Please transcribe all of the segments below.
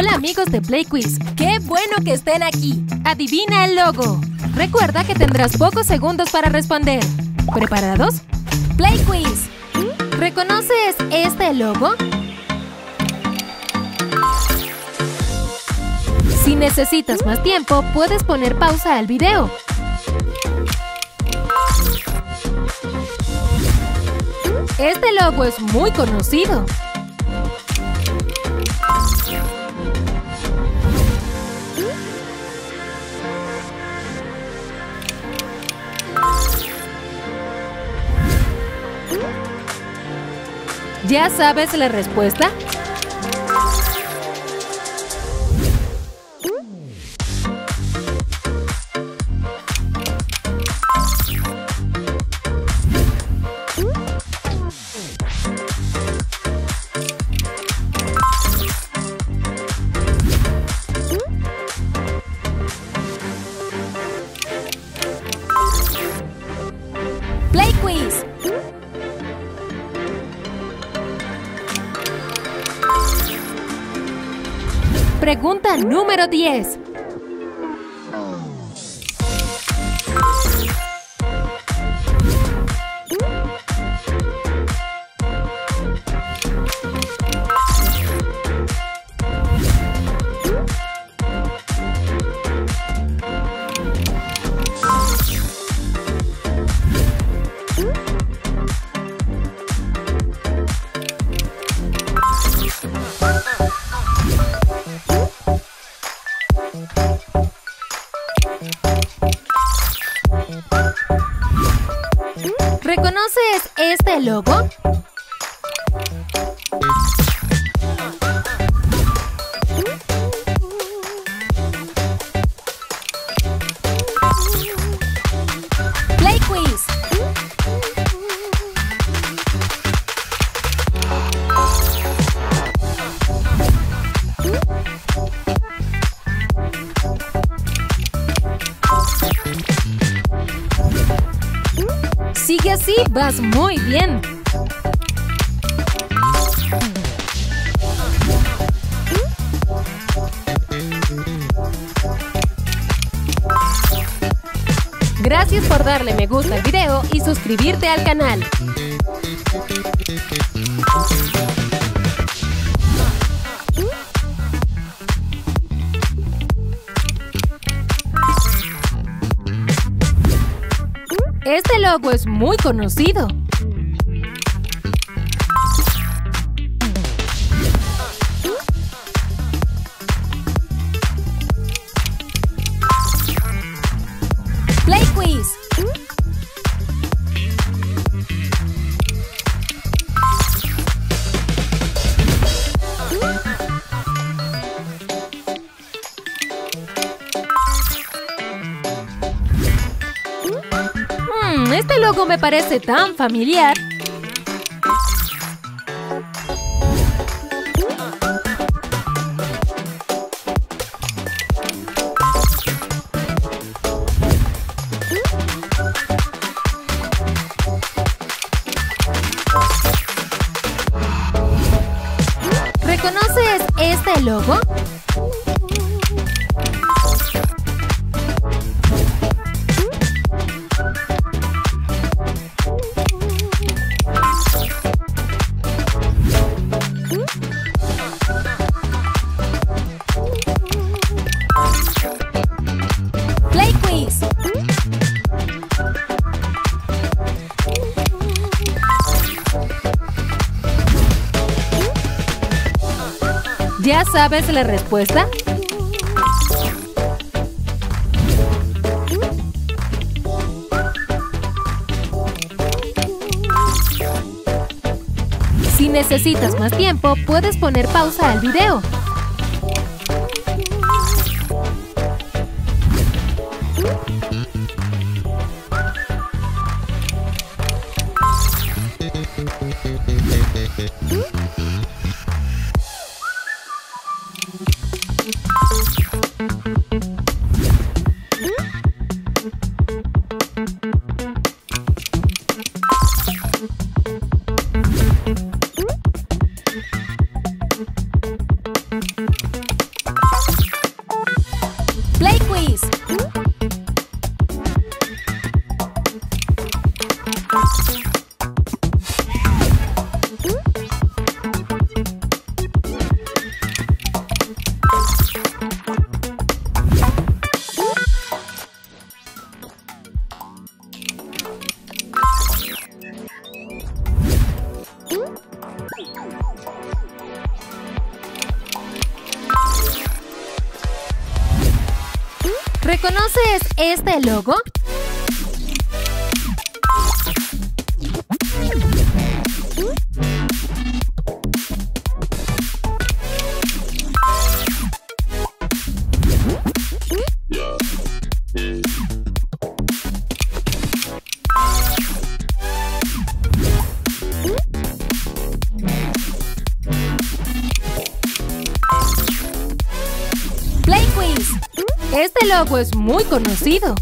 Hola amigos de PlayQuiz, ¡qué bueno que estén aquí! ¡Adivina el logo! Recuerda que tendrás pocos segundos para responder. ¿Preparados? ¡PlayQuiz! ¿Reconoces este logo? Si necesitas más tiempo, puedes poner pausa al video. Este logo es muy conocido. ¿Ya sabes la respuesta? PlayQuiz. Pregunta número 10. ¿Reconoces este logo? PlayQuiz. Sigue así, vas muy bien. Gracias por darle me gusta al video y suscribirte al canal. Este logo es muy conocido. PlayQuiz. Este logo me parece tan familiar. ¿Reconoces este logo? ¿Ya sabes la respuesta? Si necesitas más tiempo, puedes poner pausa al video. ¿Reconoces este logo? PlayQuiz. Este logo es muy conocido.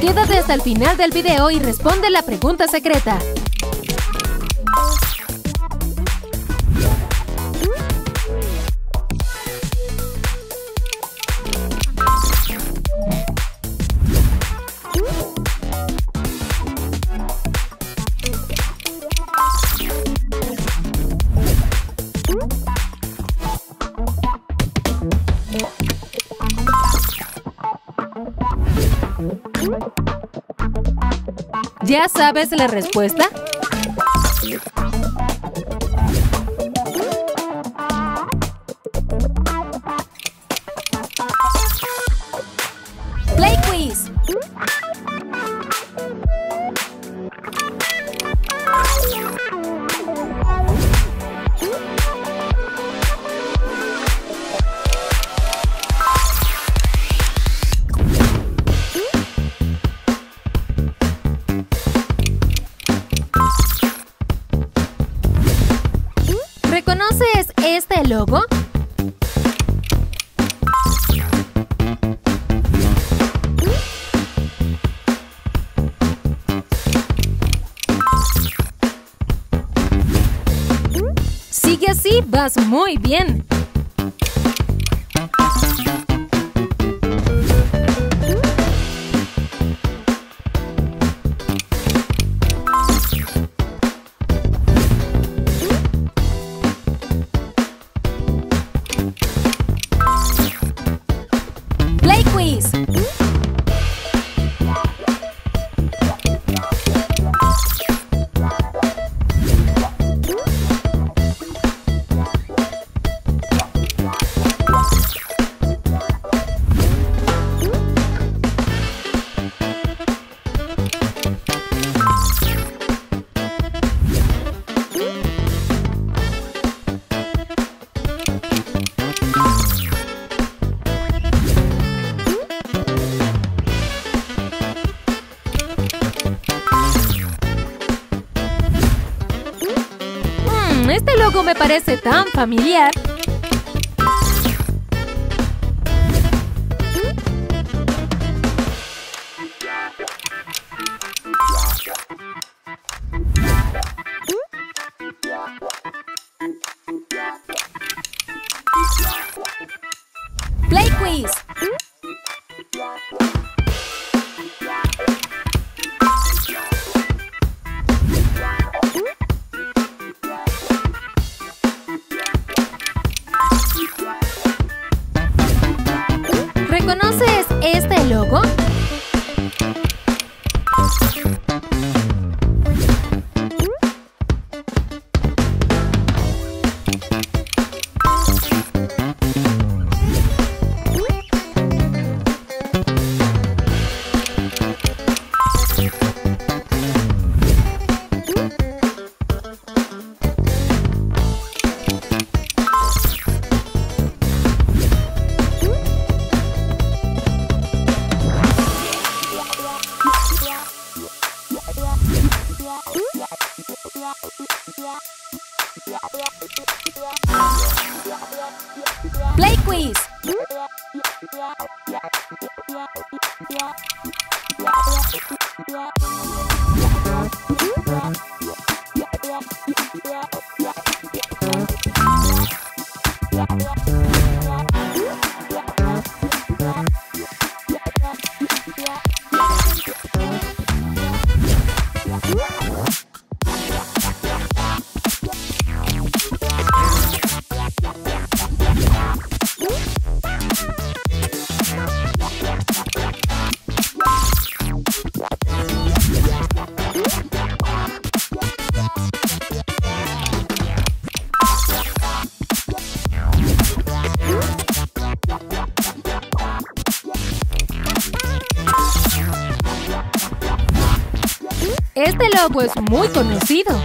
Quédate hasta el final del video y responde la pregunta secreta. ¿Ya sabes la respuesta? PlayQuiz. ¿Reconoces este logo? Sigue así, vas muy bien. PlayQuiz. Este logo me parece tan familiar. PlayQuiz. ¿Reconoces este logo? PlayQuiz. Este logo es muy conocido.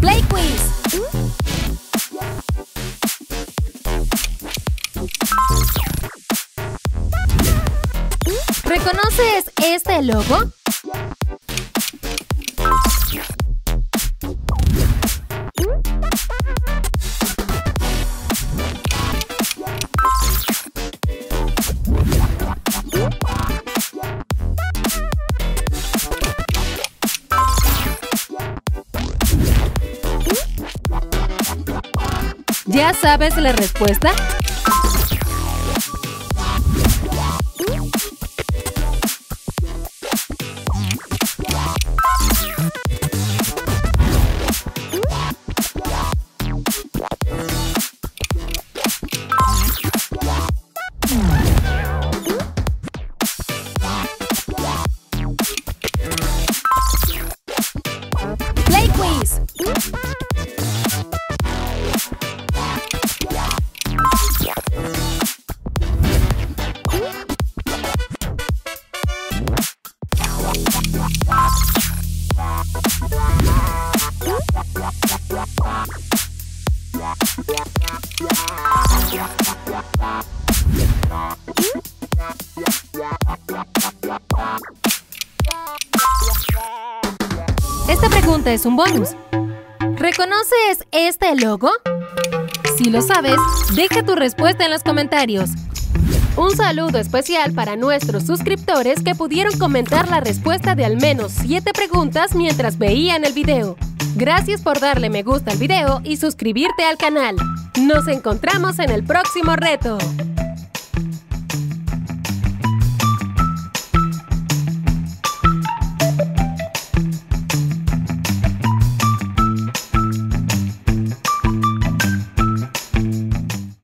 PlayQuiz. ¿Reconoces este logo? ¿Ya sabes la respuesta? PlayQuiz. Esta pregunta es un bonus. ¿Reconoces este logo? Si lo sabes, deja tu respuesta en los comentarios. Un saludo especial para nuestros suscriptores que pudieron comentar la respuesta de al menos 7 preguntas mientras veían el video. Gracias por darle me gusta al video y suscribirte al canal. Nos encontramos en el próximo reto.